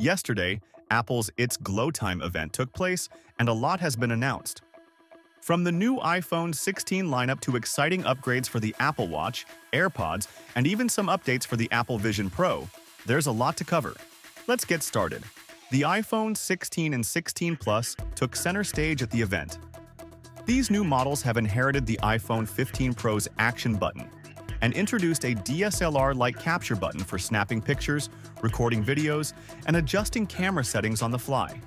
Yesterday, Apple's It's Glowtime event took place, and a lot has been announced. From the new iPhone 16 lineup to exciting upgrades for the Apple Watch, AirPods, and even some updates for the Apple Vision Pro, there's a lot to cover. Let's get started. The iPhone 16 and 16 Plus took center stage at the event. These new models have inherited the iPhone 15 Pro's action button and introduced a DSLR-like capture button for snapping pictures, recording videos, and adjusting camera settings on the fly.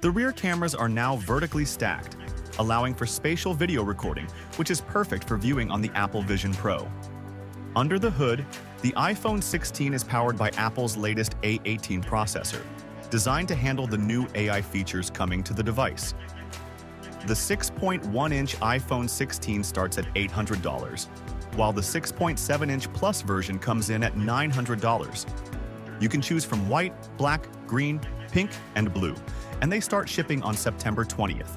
The rear cameras are now vertically stacked, allowing for spatial video recording, which is perfect for viewing on the Apple Vision Pro. Under the hood, the iPhone 16 is powered by Apple's latest A18 processor, designed to handle the new AI features coming to the device. The 6.1-inch iPhone 16 starts at $800, while the 6.7-inch Plus version comes in at $900. You can choose from white, black, green, pink, and blue, and they start shipping on September 20th.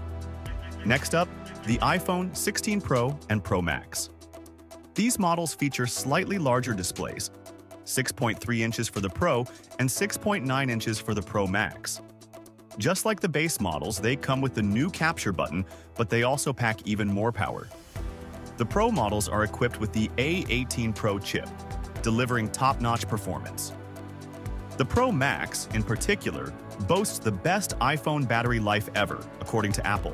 Next up, the iPhone 16 Pro and Pro Max. These models feature slightly larger displays, 6.3 inches for the Pro and 6.9 inches for the Pro Max. Just like the base models, they come with the new capture button, but they also pack even more power. The Pro models are equipped with the A18 Pro chip, delivering top-notch performance. The Pro Max, in particular, boasts the best iPhone battery life ever, according to Apple.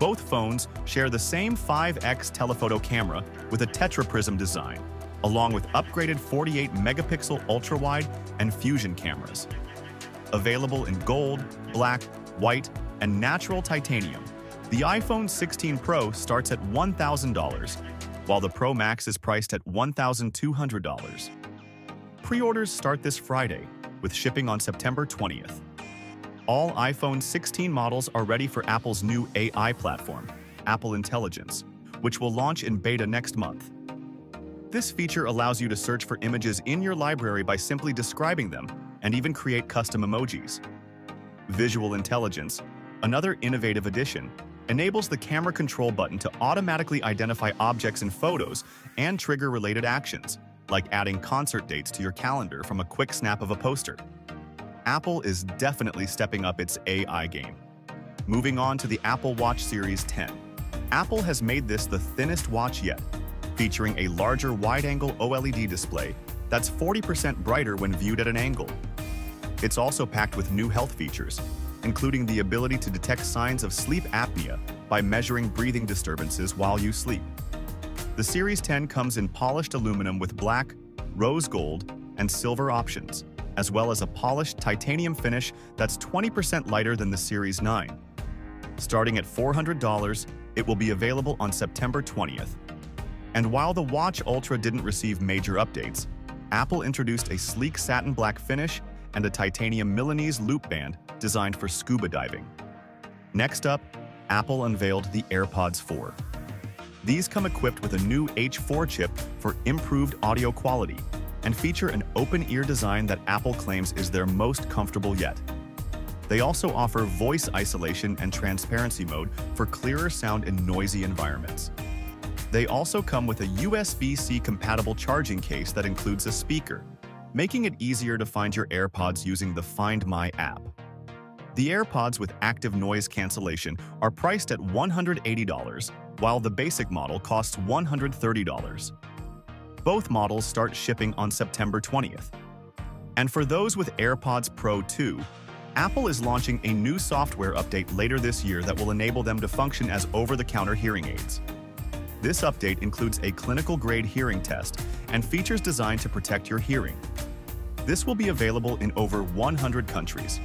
Both phones share the same 5x telephoto camera with a tetraprism design, along with upgraded 48-megapixel ultra-wide and fusion cameras. Available in gold, black, white, and natural titanium, the iPhone 16 Pro starts at $1,000, while the Pro Max is priced at $1,200. Pre-orders start this Friday, with shipping on September 20th. All iPhone 16 models are ready for Apple's new AI platform, Apple Intelligence, which will launch in beta next month. This feature allows you to search for images in your library by simply describing them and even create custom emojis. Visual Intelligence, another innovative addition, enables the camera control button to automatically identify objects in photos and trigger related actions, like adding concert dates to your calendar from a quick snap of a poster. Apple is definitely stepping up its AI game. Moving on to the Apple Watch Series 10. Apple has made this the thinnest watch yet, featuring a larger wide-angle OLED display that's 40% brighter when viewed at an angle. It's also packed with new health features, including the ability to detect signs of sleep apnea by measuring breathing disturbances while you sleep. The Series 10 comes in polished aluminum with black, rose gold, and silver options, as well as a polished titanium finish that's 20% lighter than the Series 9. Starting at $400, it will be available on September 20th. And while the Watch Ultra didn't receive major updates, Apple introduced a sleek satin black finish and a titanium Milanese loop band designed for scuba diving. Next up, Apple unveiled the AirPods 4. These come equipped with a new H4 chip for improved audio quality, and feature an open-ear design that Apple claims is their most comfortable yet. They also offer voice isolation and transparency mode for clearer sound in noisy environments. They also come with a USB-C compatible charging case that includes a speaker, making it easier to find your AirPods using the Find My app. The AirPods with active noise cancellation are priced at $180, while the basic model costs $130. Both models start shipping on September 20th. And for those with AirPods Pro 2, Apple is launching a new software update later this year that will enable them to function as over-the-counter hearing aids. This update includes a clinical-grade hearing test and features designed to protect your hearing. This will be available in over 100 countries.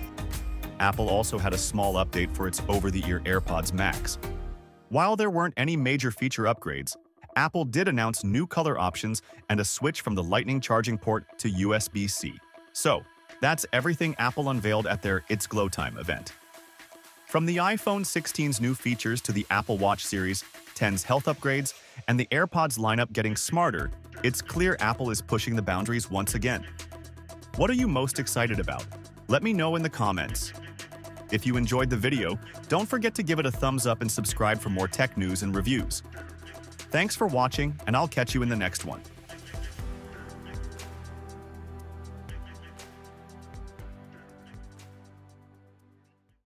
Apple also had a small update for its over-the-ear AirPods Max. While there weren't any major feature upgrades, Apple did announce new color options and a switch from the Lightning charging port to USB-C. So, that's everything Apple unveiled at their It's Glowtime event. From the iPhone 16's new features to the Apple Watch Series 10's health upgrades and the AirPods lineup getting smarter, it's clear Apple is pushing the boundaries once again. What are you most excited about? Let me know in the comments. If you enjoyed the video, don't forget to give it a thumbs up and subscribe for more tech news and reviews. Thanks for watching, and I'll catch you in the next one.